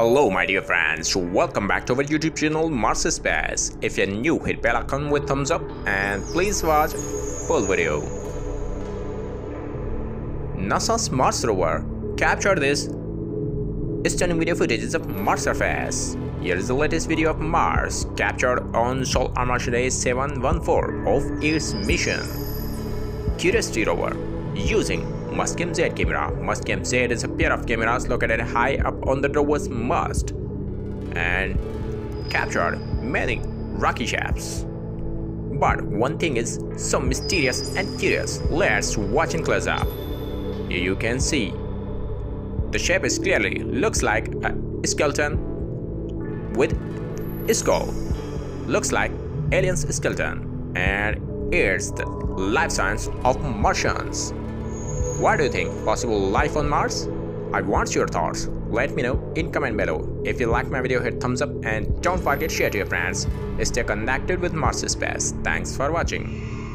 Hello my dear friends, welcome back to our YouTube channel Mars Space. If you're new, hit bell icon with thumbs up and please watch full video. NASA's Mars rover captured this stunning video footage of Mars surface. Here is the latest video of Mars captured on Sol on March day 714 of its mission. Curiosity rover using Mastcam-Z camera. Mastcam-Z is a pair of cameras located high up on the rover's mast and captured many rocky shapes. But one thing is so mysterious and curious. Let's watch in close up. Here you can see the shape is clearly looks like a skeleton with a skull. Looks like alien's skeleton, and it's the life signs of Martians. What do you think? Possible life on Mars? I want your thoughts. Let me know in comment below. If you like my video, hit thumbs up and don't forget to share to your friends. Stay connected with Mars Space. Thanks for watching.